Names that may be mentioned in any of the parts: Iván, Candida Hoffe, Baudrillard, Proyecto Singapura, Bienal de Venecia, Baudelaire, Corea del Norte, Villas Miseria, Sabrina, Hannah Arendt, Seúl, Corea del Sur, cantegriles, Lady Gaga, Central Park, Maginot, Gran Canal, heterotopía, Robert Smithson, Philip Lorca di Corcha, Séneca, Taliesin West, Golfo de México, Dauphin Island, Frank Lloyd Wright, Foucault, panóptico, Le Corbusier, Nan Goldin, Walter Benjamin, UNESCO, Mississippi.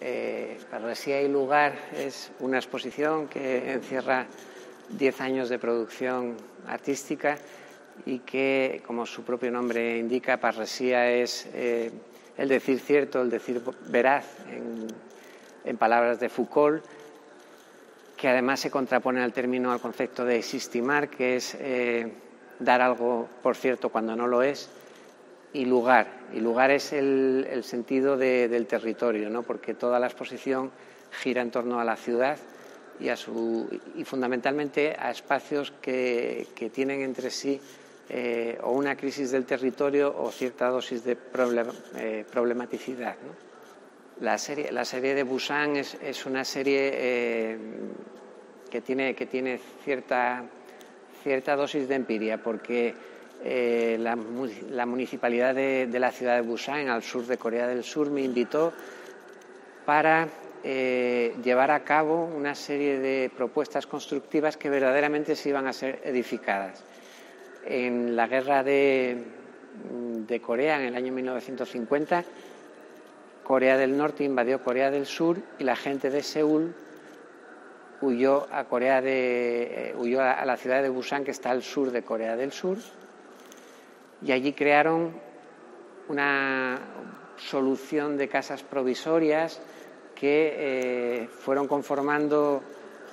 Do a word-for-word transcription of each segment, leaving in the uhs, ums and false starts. eh, Parresía y Lugar es una exposición que encierra diez años de producción artística y que, como su propio nombre indica, Parresía es eh, el decir cierto, el decir veraz, en, en palabras de Foucault, que además se contrapone al término, al concepto de existimar, que es eh, dar algo por cierto cuando no lo es, y lugar. Y lugar es el, el sentido de, del territorio, ¿no? Porque toda la exposición gira en torno a la ciudad y, a su, y fundamentalmente a espacios que, que tienen entre sí eh, o una crisis del territorio o cierta dosis de problem, eh, problematicidad, ¿no? La serie, la serie de Busan es, es una serie eh, que tiene, que tiene cierta, cierta dosis de empiria, porque eh, la, la municipalidad de, de la ciudad de Busan, al sur de Corea del Sur, me invitó para eh, llevar a cabo una serie de propuestas constructivas que verdaderamente se iban a ser edificadas. En la guerra de, de Corea, en el año mil novecientos cincuenta, Corea del Norte invadió Corea del Sur y la gente de Seúl huyó a, Corea de, eh, huyó a la ciudad de Busan, que está al sur de Corea del Sur, y allí crearon una solución de casas provisorias que eh, fueron conformando,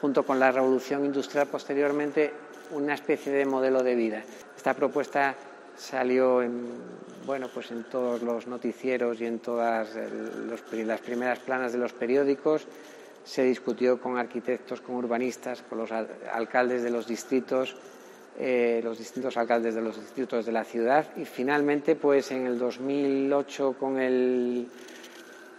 junto con la revolución industrial posteriormente, una especie de modelo de vida. Esta propuesta salió en, bueno, pues en todos los noticieros y en todas el, los, las primeras planas de los periódicos. Se discutió con arquitectos, con urbanistas, con los alcaldes de los distritos, eh, los distintos alcaldes de los distritos de la ciudad, y finalmente, pues en el dos mil ocho, con el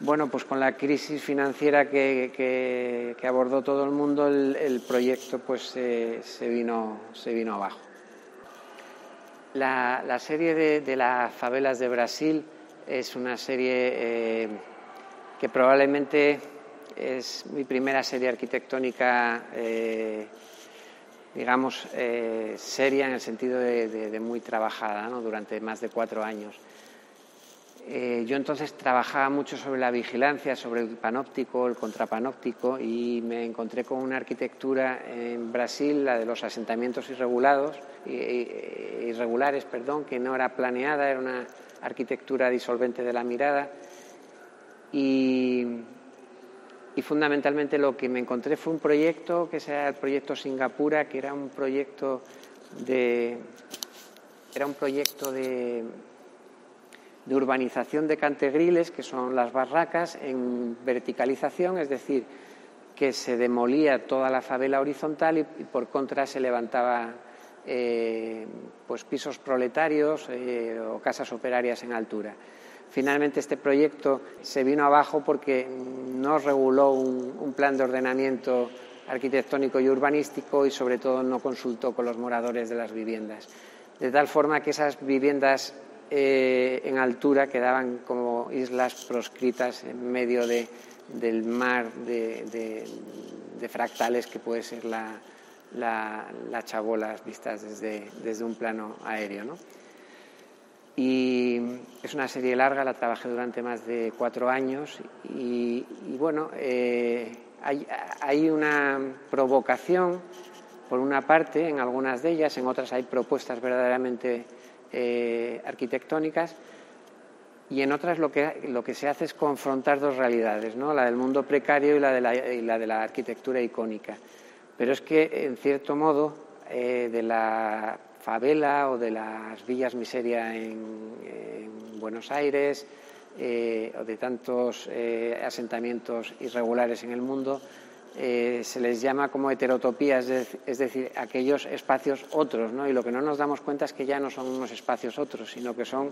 bueno, pues con la crisis financiera que, que, que abordó todo el mundo, el, el proyecto pues eh, se vino se vino abajo. La, la serie de, de las favelas de Brasil es una serie eh, que probablemente es mi primera serie arquitectónica, eh, digamos, eh, seria en el sentido de, de, de muy trabajada, ¿no? Durante más de cuatro años. Eh, yo entonces trabajaba mucho sobre la vigilancia, sobre el panóptico, el contrapanóptico, y me encontré con una arquitectura en Brasil, la de los asentamientos irregulados, irregulares, perdón, que no era planeada, era una arquitectura disolvente de la mirada, y, y fundamentalmente lo que me encontré fue un proyecto que era el Proyecto Singapura, que era un proyecto de... era un proyecto de de urbanización de cantegriles, que son las barracas, en verticalización, es decir, que se demolía toda la favela horizontal y, y por contra se levantaba eh, pues pisos proletarios eh, o casas operarias en altura. Finalmente este proyecto se vino abajo porque no reguló un, un plan de ordenamiento arquitectónico y urbanístico, y sobre todo no consultó con los moradores de las viviendas, de tal forma que esas viviendas Eh, en altura quedaban como islas proscritas en medio de, del mar de, de, de fractales que puede ser la, la, la chabolas vistas desde, desde un plano aéreo, ¿no? Y es una serie larga, la trabajé durante más de cuatro años y, y bueno, eh, hay, hay una provocación por una parte en algunas de ellas, en otras hay propuestas verdaderamente Eh, arquitectónicas, y en otras lo que, lo que se hace es confrontar dos realidades, ¿no? La del mundo precario y la de la, y la, de la arquitectura icónica. Pero es que, en cierto modo, eh, de la favela o de las Villas Miseria en, en Buenos Aires eh, o de tantos eh, asentamientos irregulares en el mundo, Eh, se les llama como heterotopías, es decir, aquellos espacios otros, ¿no? Y lo que no nos damos cuenta es que ya no son unos espacios otros, sino que son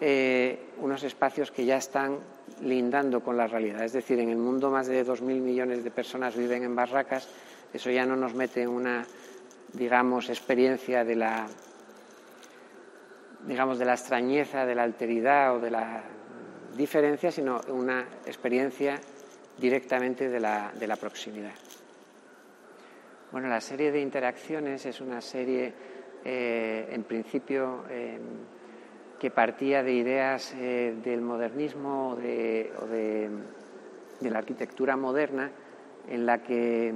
eh, unos espacios que ya están lindando con la realidad. Es decir, en el mundo más de dos mil millones de personas viven en barracas. Eso ya no nos mete en una, digamos, experiencia de la, digamos, de la extrañeza, de la alteridad o de la diferencia, sino una experiencia directamente de la, de la proximidad. Bueno, la serie de interacciones es una serie, eh, en principio, eh, que partía de ideas eh, del modernismo o de, o de, de la arquitectura moderna, en la que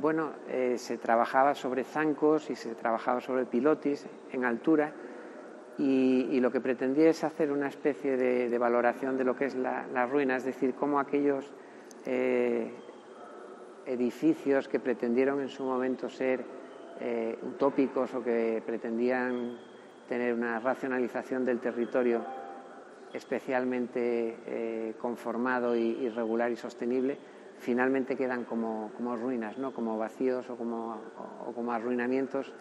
bueno, eh, se trabajaba sobre zancos y se trabajaba sobre pilotis en altura, y, y lo que pretendía es hacer una especie de, de valoración de lo que es la, la ruina, es decir, cómo aquellos eh, edificios que pretendieron en su momento ser eh, utópicos o que pretendían tener una racionalización del territorio especialmente eh, conformado y, y regular y sostenible, finalmente quedan como, como ruinas, ¿no? Como vacíos o como, o, o como arruinamientos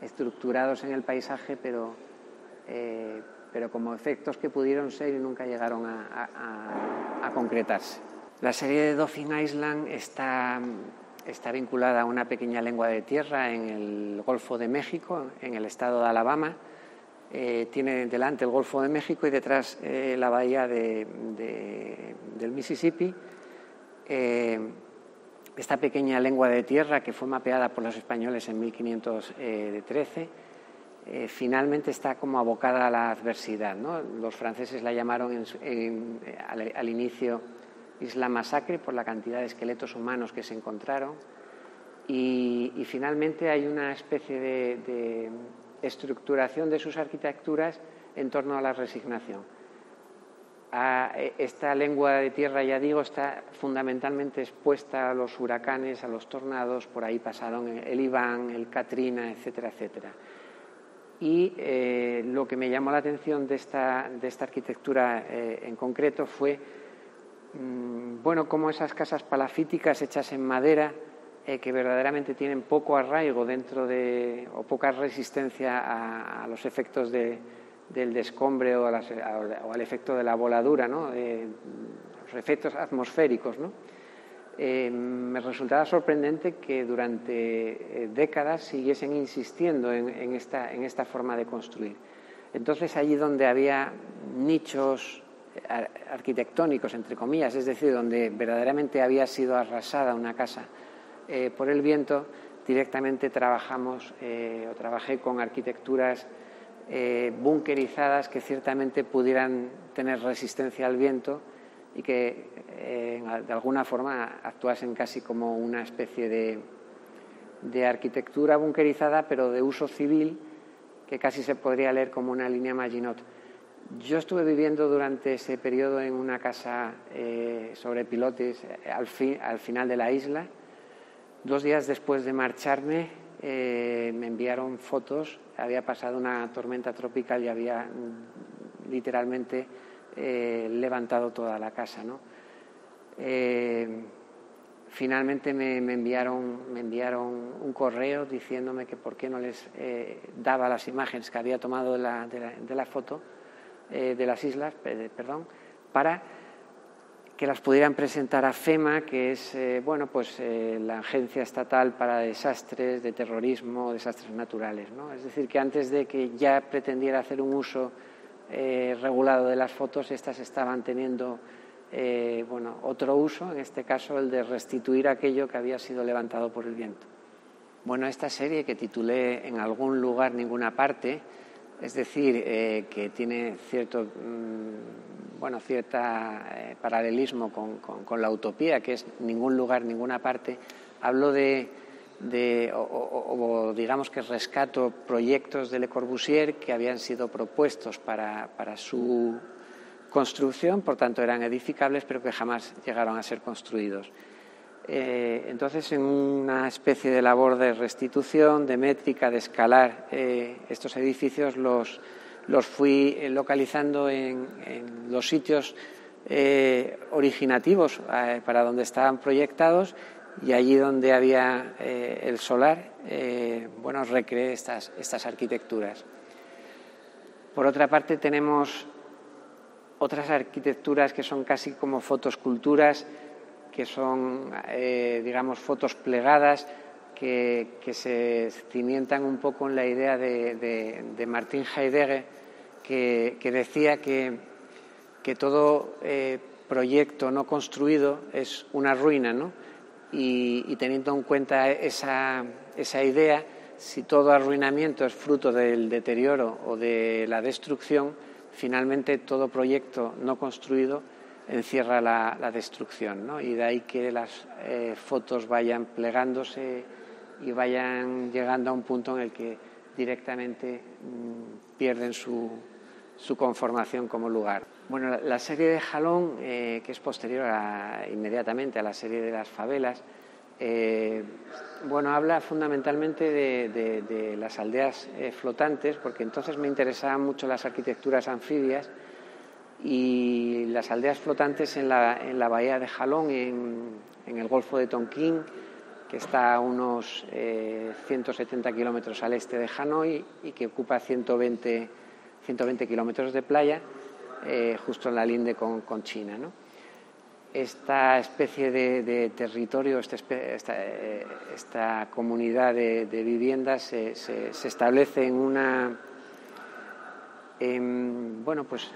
estructurados en el paisaje, pero, eh, pero como efectos que pudieron ser y nunca llegaron a, a, a concretarse. La serie de Dauphin Island está, está vinculada a una pequeña lengua de tierra en el Golfo de México, en el estado de Alabama. Eh, tiene delante el Golfo de México y detrás eh, la bahía de, de, del Mississippi. Eh, esta pequeña lengua de tierra que fue mapeada por los españoles en mil quinientos trece eh, finalmente está como abocada a la adversidad, ¿no? Los franceses la llamaron en, en, al, al inicio Isla Masacre por la cantidad de esqueletos humanos que se encontraron, y, y finalmente hay una especie de, de estructuración de sus arquitecturas en torno a la resignación. Esta lengua de tierra, ya digo, está fundamentalmente expuesta a los huracanes, a los tornados. Por ahí pasaron el Iván, el Katrina, etcétera, etcétera. Y eh, lo que me llamó la atención de esta, de esta arquitectura eh, en concreto fue, mmm, bueno, cómo esas casas palafíticas hechas en madera, eh, que verdaderamente tienen poco arraigo dentro de, o poca resistencia a, a los efectos de del descombre o, a las, o al efecto de la voladura, ¿no? Eh, los efectos atmosféricos, ¿no? Eh, me resultaba sorprendente que durante eh, décadas siguiesen insistiendo en, en, esta, en esta forma de construir. Entonces, allí donde había nichos ar- arquitectónicos, entre comillas, es decir, donde verdaderamente había sido arrasada una casa eh, por el viento, directamente trabajamos eh, o trabajé con arquitecturas Eh, bunkerizadas que ciertamente pudieran tener resistencia al viento y que eh, de alguna forma actuasen casi como una especie de, de arquitectura bunkerizada, pero de uso civil, que casi se podría leer como una línea Maginot. Yo estuve viviendo durante ese periodo en una casa eh, sobre pilotes al, fi, al final de la isla. Dos días después de marcharme, Eh, me enviaron fotos. Había pasado una tormenta tropical y había literalmente eh, levantado toda la casa, ¿no? Eh, finalmente me, me, enviaron, me enviaron un correo diciéndome que por qué no les eh, daba las imágenes que había tomado de la, de la, de la foto eh, de las islas, perdón, para que las pudieran presentar a FEMA, que es eh, bueno, pues, eh, la agencia estatal para desastres, de terrorismo, desastres naturales, ¿no? Es decir, que antes de que ya pretendiera hacer un uso eh, regulado de las fotos, estas estaban teniendo eh, bueno, otro uso, en este caso el de restituir aquello que había sido levantado por el viento. Bueno, esta serie que titulé En algún lugar, ninguna parte, es decir, eh, que tiene cierto... Mmm, bueno, cierto eh, paralelismo con, con, con la utopía, que es ningún lugar, ninguna parte. Hablo de, de o, o, o digamos que rescato proyectos de Le Corbusier que habían sido propuestos para, para su construcción, por tanto eran edificables, pero que jamás llegaron a ser construidos. Eh, entonces, en una especie de labor de restitución, de métrica, de escalar eh, estos edificios, los... los fui localizando en, en los sitios eh, originativos eh, para donde estaban proyectados, y allí donde había eh, el solar, eh, bueno, recreé estas, estas arquitecturas. Por otra parte, tenemos otras arquitecturas que son casi como fotosculturas, que son, eh, digamos, fotos plegadas, Que, que se cimentan un poco en la idea de, de, de Martín Heidegger, que, que decía que, que todo eh, proyecto no construido es una ruina, ¿no? Y, y teniendo en cuenta esa, esa idea, si todo arruinamiento es fruto del deterioro o de la destrucción, finalmente todo proyecto no construido encierra la, la destrucción, ¿no? Y de ahí que las eh, fotos vayan plegándose y vayan llegando a un punto en el que directamente mmm, pierden su, su conformación como lugar. Bueno, la, la serie de Halong, eh, que es posterior a, inmediatamente a la serie de las favelas, eh, bueno, habla fundamentalmente de, de, de las aldeas eh, flotantes, porque entonces me interesaban mucho las arquitecturas anfibias y las aldeas flotantes en la, en la Bahía de Halong, en, en el Golfo de Tonkin, que está a unos eh, ciento setenta kilómetros al este de Hanoi y que ocupa ciento veinte kilómetros de playa, eh, justo en la linde con, con China, ¿no? Esta especie de, de territorio, esta, esta, esta comunidad de, de viviendas se, se, se establece en una, en, bueno, pues,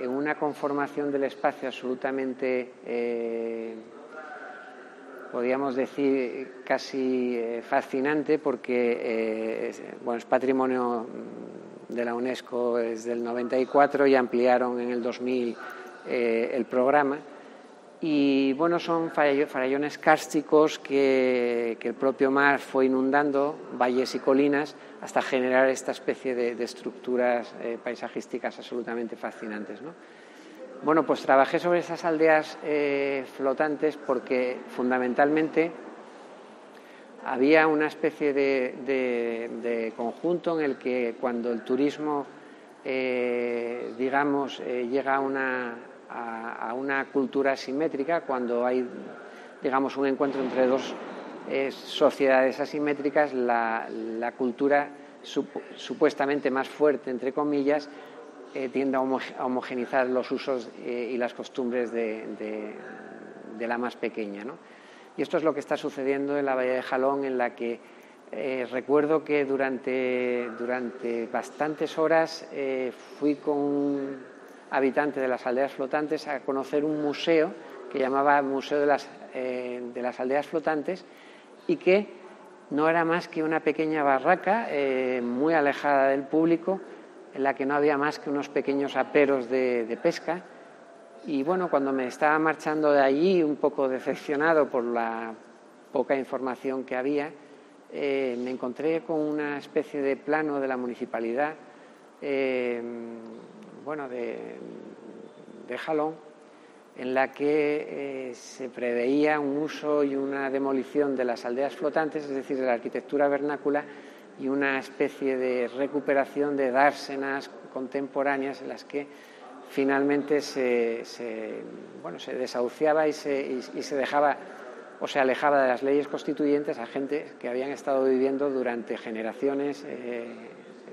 en una conformación del espacio absolutamente... Eh, podríamos decir casi fascinante, porque eh, es, bueno, es patrimonio de la UNESCO desde el noventa y cuatro y ampliaron en el dos mil eh, el programa. Y bueno, son farallones kársticos que, que el propio mar fue inundando, valles y colinas, hasta generar esta especie de, de estructuras eh, paisajísticas absolutamente fascinantes, ¿no? Bueno, pues trabajé sobre esas aldeas eh, flotantes porque fundamentalmente había una especie de, de, de conjunto en el que cuando el turismo, eh, digamos, eh, llega a una, a, a una cultura asimétrica, cuando hay, digamos, un encuentro entre dos eh, sociedades asimétricas, la, la cultura sup supuestamente más fuerte, entre comillas, Eh, tiende a, homo a homogenizar los usos eh, y las costumbres de, de, de la más pequeña, ¿no? Y esto es lo que está sucediendo en la Bahía de Halong, en la que eh, recuerdo que durante, durante bastantes horas eh, fui con un habitante de las aldeas flotantes a conocer un museo que llamaba Museo de las, eh, de las Aldeas Flotantes, y que no era más que una pequeña barraca eh, muy alejada del público, en la que no había más que unos pequeños aperos de, de pesca. Y bueno, cuando me estaba marchando de allí, un poco decepcionado por la poca información que había, eh, me encontré con una especie de plano de la municipalidad eh, bueno, de, de Halong, en la que eh, se preveía un uso y una demolición de las aldeas flotantes, es decir, de la arquitectura vernácula, y una especie de recuperación de dársenas contemporáneas en las que finalmente se, se, bueno, se desahuciaba y se, y, y se dejaba o se alejaba de las leyes constituyentes a gente que habían estado viviendo durante generaciones eh,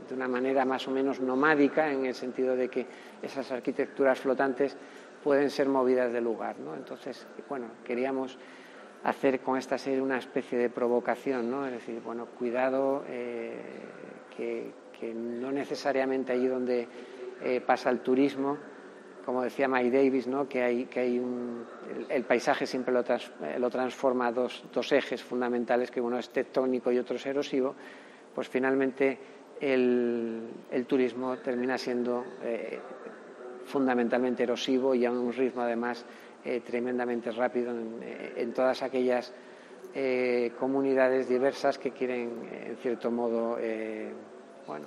de una manera más o menos nomádica, en el sentido de que esas arquitecturas flotantes pueden ser movidas de lugar, ¿no? Entonces, bueno, queríamos hacer con esta serie una especie de provocación, ¿no? Es decir, bueno, cuidado, eh, que, que no necesariamente allí donde eh, pasa el turismo, como decía May Davis, ¿no? Que hay, que hay un, el, el paisaje siempre lo, trans, lo transforma a dos, dos ejes fundamentales, que uno es tectónico y otro es erosivo, pues finalmente el, el turismo termina siendo eh, fundamentalmente erosivo y a un ritmo además Eh, tremendamente rápido en, en todas aquellas eh, comunidades diversas que quieren, en cierto modo, eh, bueno,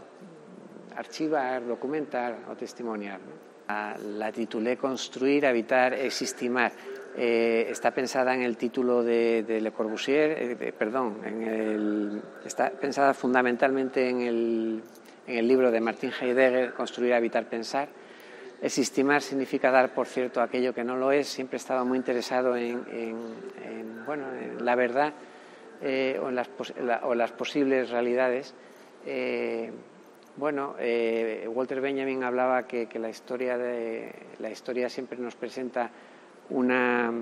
archivar, documentar o testimoniar, ¿no? La, la titulé Construir, Habitar, Existimar. Eh, está pensada en el título de, de Le Corbusier, eh, de, perdón, en el, está pensada fundamentalmente en el, en el libro de Martín Heidegger, Construir, Habitar, Pensar. Existimar significa dar por cierto aquello que no lo es. Siempre he estado muy interesado en, en, en, bueno, en la verdad eh, o, en las pos la, o las posibles realidades. Eh, bueno, eh, Walter Benjamin hablaba que, que la, historia de, la historia siempre nos presenta una,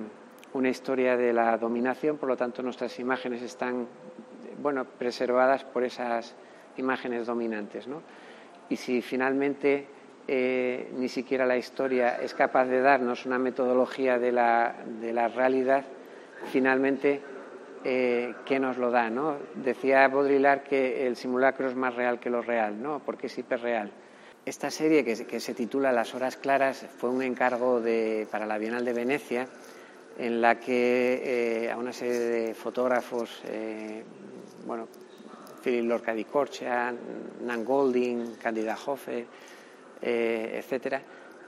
una historia de la dominación, por lo tanto nuestras imágenes están, bueno, preservadas por esas imágenes dominantes, ¿no? Y si finalmente Eh, ni siquiera la historia es capaz de darnos una metodología de la, de la realidad, finalmente, eh, ¿qué nos lo da, no? Decía Baudrillard que el simulacro es más real que lo real, ¿no? Porque es hiperreal. Esta serie, que, que se titula Las horas claras, fue un encargo de, para la Bienal de Venecia, en la que eh, a una serie de fotógrafos, eh, bueno, Philip Lorca di Corcha, Nan Goldin, Candida Hoffe, eh, etcétera,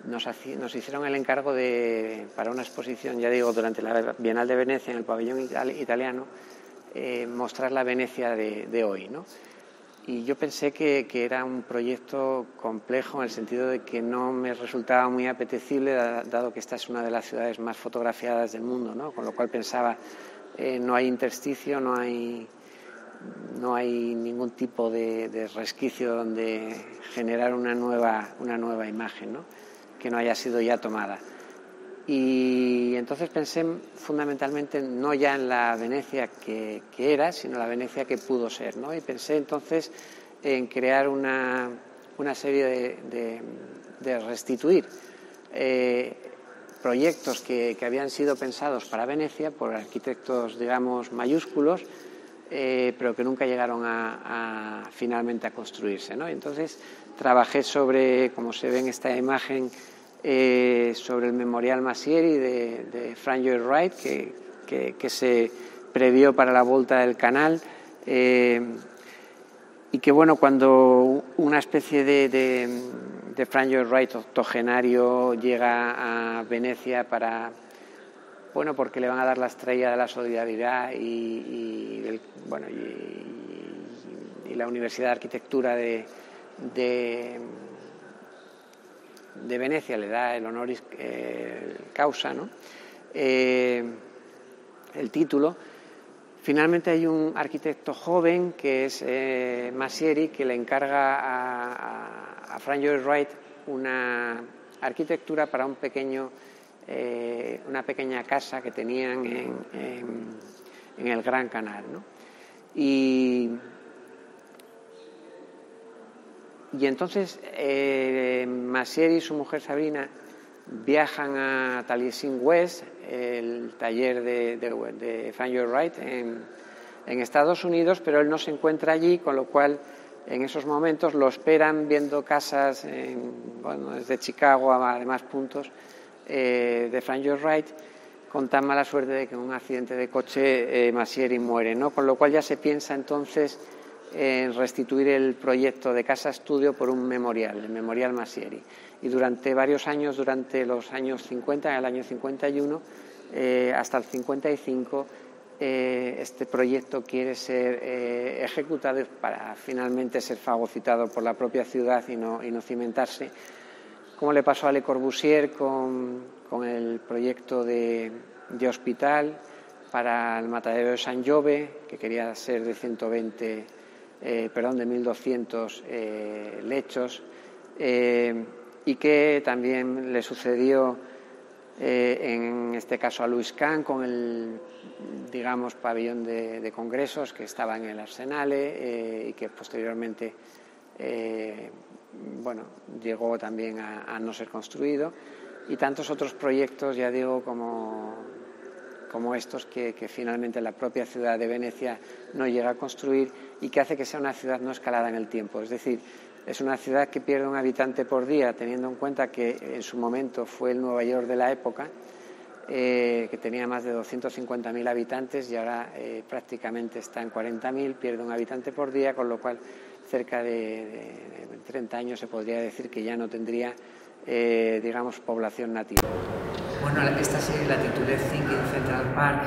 nos, nos hicieron el encargo de, para una exposición, ya digo, durante la Bienal de Venecia, en el pabellón italiano, eh, mostrar la Venecia de, de hoy, ¿no? Y yo pensé que, que era un proyecto complejo en el sentido de que no me resultaba muy apetecible, dado que esta es una de las ciudades más fotografiadas del mundo, ¿no? Con lo cual pensaba, eh, no hay intersticio, no hay, no hay ningún tipo de, de resquicio donde generar una nueva, una nueva imagen, ¿no? Que no haya sido ya tomada. Y entonces pensé fundamentalmente no ya en la Venecia que, que era, sino la Venecia que pudo ser, ¿no? Y pensé entonces en crear una, una serie de, de, de restituir eh, proyectos que, que habían sido pensados para Venecia por arquitectos, digamos, mayúsculos, eh, pero que nunca llegaron a, a finalmente a construirse, ¿no? Y entonces trabajé sobre, como se ve en esta imagen, Eh, sobre el memorial Masieri de, de Frank Lloyd Wright, que, que, que se previó para la Volta del Canal, eh, y que, bueno, cuando una especie de, de, de Frank Lloyd Wright octogenario llega a Venecia para, bueno, porque le van a dar la estrella de la solidaridad y, y, el, bueno, y, y la Universidad de Arquitectura de, de de Venecia le da el honoris eh, causa, ¿no? eh, el título. Finalmente hay un arquitecto joven que es eh, Masieri, que le encarga a, a, a Frank Lloyd Wright una arquitectura para un pequeño, eh, una pequeña casa que tenían en, en, en el Gran Canal, ¿no? Y Y entonces eh, Masieri y su mujer Sabrina viajan a Taliesin West, el taller de, de, de Frank Lloyd Wright en, en Estados Unidos, pero él no se encuentra allí, con lo cual en esos momentos lo esperan viendo casas, en, bueno, desde Chicago a demás puntos, eh, de Frank Lloyd Wright, con tan mala suerte de que en un accidente de coche eh, Masieri muere, ¿no? Con lo cual ya se piensa entonces en restituir el proyecto de casa estudio por un memorial, el memorial Masieri. Y durante varios años, durante los años cincuenta, en el año cincuenta y uno, eh, hasta el cincuenta y cinco, eh, este proyecto quiere ser eh, ejecutado para finalmente ser fagocitado por la propia ciudad y no, y no cimentarse, como le pasó a Le Corbusier con, con el proyecto de, de hospital para el matadero de San Jove, que quería ser de ciento veinte Eh, perdón, de mil doscientos eh, lechos, eh, y que también le sucedió eh, en este caso a Luis Kahn con el, digamos, pabellón de, de congresos que estaba en el Arsenale eh, y que posteriormente eh, bueno, llegó también a, a no ser construido, y tantos otros proyectos, ya digo, como, como estos que, que finalmente la propia ciudad de Venecia no llega a construir, y que hace que sea una ciudad no escalada en el tiempo. Es decir, es una ciudad que pierde un habitante por día, teniendo en cuenta que en su momento fue el Nueva York de la época, eh, que tenía más de doscientos cincuenta mil habitantes y ahora eh, prácticamente está en cuarenta mil, pierde un habitante por día, con lo cual cerca de, de, de treinta años se podría decir que ya no tendría, eh, digamos, población nativa. Bueno, esta serie la titulé Thinking Central Park,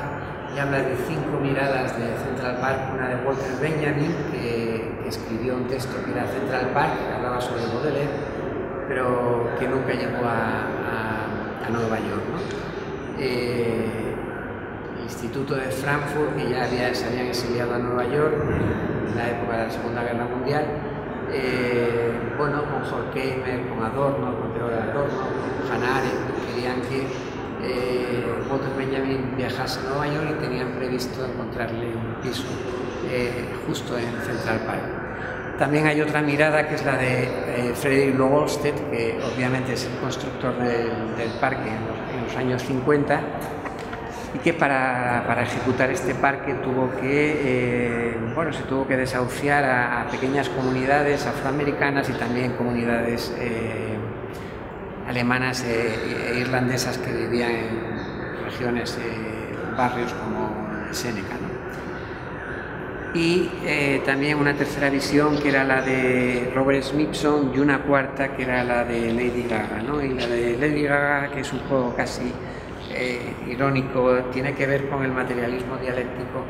y habla de cinco miradas de Central Park, una de Walter Benjamin, que, que escribió un texto que era Central Park, que hablaba sobre Baudelaire, pero que nunca llegó a, a, a Nueva York, ¿no? Eh, el Instituto de Frankfurt, que ya había, se habían exiliado a Nueva York en la época de la Segunda Guerra Mundial, eh, bueno, con Horkheimer, con Adorno, con Teodor Adorno, con Hannah Arendt, querían que Eh, Walter Benjamin viajase a Nueva York y tenían previsto encontrarle un piso eh, justo en Central Park. También hay otra mirada, que es la de eh, Frederick Law Olmsted, que obviamente es el constructor del, del parque en los, en los años cincuenta, y que para, para ejecutar este parque tuvo que, eh, bueno, se tuvo que desahuciar a, a pequeñas comunidades afroamericanas y también comunidades eh, alemanas e, e irlandesas que vivían en regiones, eh, barrios como Séneca, ¿no? Y eh, también una tercera visión que era la de Robert Smithson y una cuarta que era la de Lady Gaga, ¿no? Y la de Lady Gaga, que es un juego casi eh, irónico, tiene que ver con el materialismo dialéctico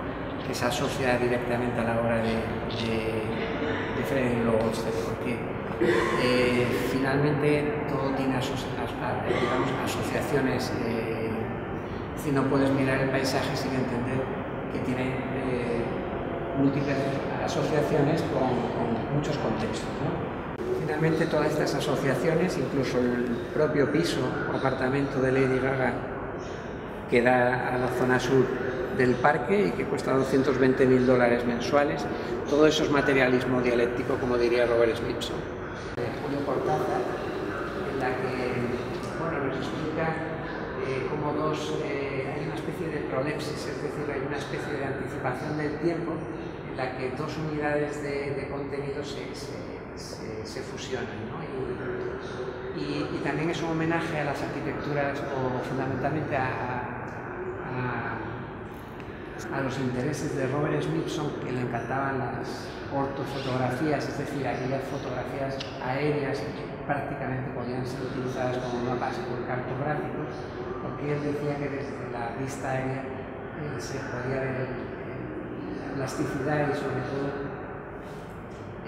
que se asocia directamente a la obra de, de, de Frederick Lowell, porque Eh, finalmente todo tiene aso digamos, asociaciones, eh, si no puedes mirar el paisaje sin entender que tiene eh, múltiples asociaciones con, con muchos contextos, ¿no? Finalmente todas estas asociaciones, incluso el propio piso o apartamento de Lady Gaga que da a la zona sur del parque y que cuesta doscientos veinte mil dólares mensuales, todo eso es materialismo dialéctico, como diría Robert Smithson. En la que, bueno, nos explica eh, cómo dos, eh, hay una especie de prolepsis, es decir, hay una especie de anticipación del tiempo en la que dos unidades de, de contenido se, se, se, se fusionan, ¿no? Y, y, y también es un homenaje a las arquitecturas o fundamentalmente a, a, a los intereses de Robert Smithson, que le encantaban las ortofotografías, es decir, aquellas fotografías aéreas que prácticamente podían ser utilizadas como mapas cartográficos, porque él decía que desde la vista aérea eh, se podía ver eh, la plasticidad y sobre todo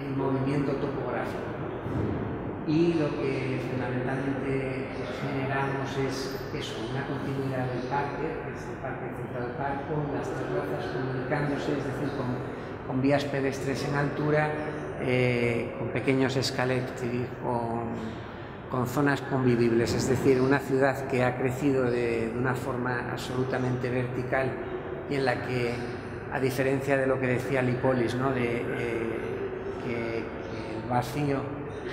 el movimiento topográfico, ¿no? Y lo que fundamentalmente generamos es eso, una continuidad del parque, desde el parque Central Park, con las terrazas comunicándose, es decir, con con vías pedestres en altura, eh, con pequeños escaletri, con, con zonas convivibles, es decir, una ciudad que ha crecido de, de una forma absolutamente vertical y en la que, a diferencia de lo que decía Lipolis, ¿no? de, eh, que, que el vacío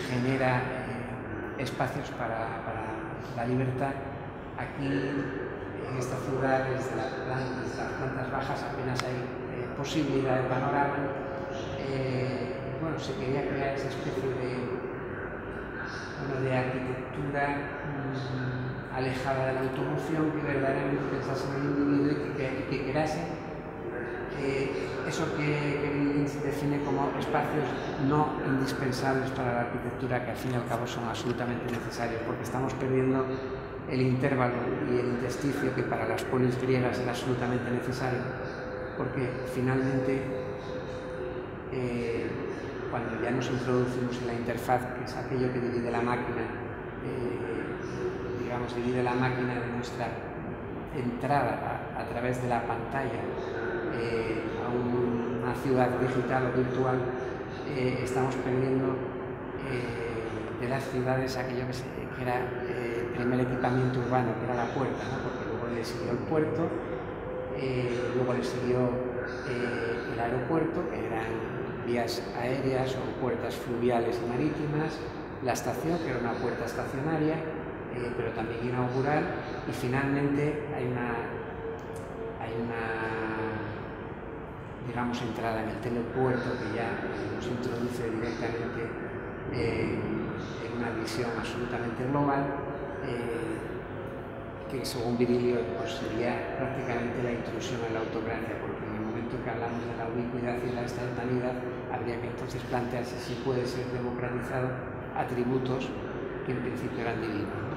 genera eh, espacios para, para la libertad, aquí en esta ciudad, desde las plantas, desde las plantas bajas apenas hay posibilidad de panorama. Eh, bueno, se quería crear esa especie de, bueno, de arquitectura mmm, alejada de la automoción, que verdaderamente pensase en el individuo y que, que, que crease eh, eso que, que define como espacios no indispensables para la arquitectura, que al fin y al cabo son absolutamente necesarios, porque estamos perdiendo el intervalo y el intersticio que para las polis griegas era absolutamente necesario. Porque finalmente, eh, cuando ya nos introducimos en la interfaz, que es aquello que divide la máquina, eh, digamos, divide la máquina de nuestra entrada a, a través de la pantalla eh, a un, una ciudad digital o virtual, eh, estamos perdiendo eh, de las ciudades aquello que, se, que era eh, el primer equipamiento urbano, que era la puerta, ¿no? Porque luego le siguió el puerto. Eh, luego le siguió eh, el aeropuerto, que eran vías aéreas o puertas fluviales y marítimas, la estación, que era una puerta estacionaria, eh, pero también inaugural, y finalmente hay una, hay una digamos, entrada en el telepuerto que ya nos introduce directamente eh, en una visión absolutamente global. Eh, que según Virilio pues sería prácticamente la intrusión en la autocracia, porque en el momento que hablamos de la ubicuidad y la instantaneidad, habría que entonces plantearse si puede ser democratizado atributos que en principio eran divinos.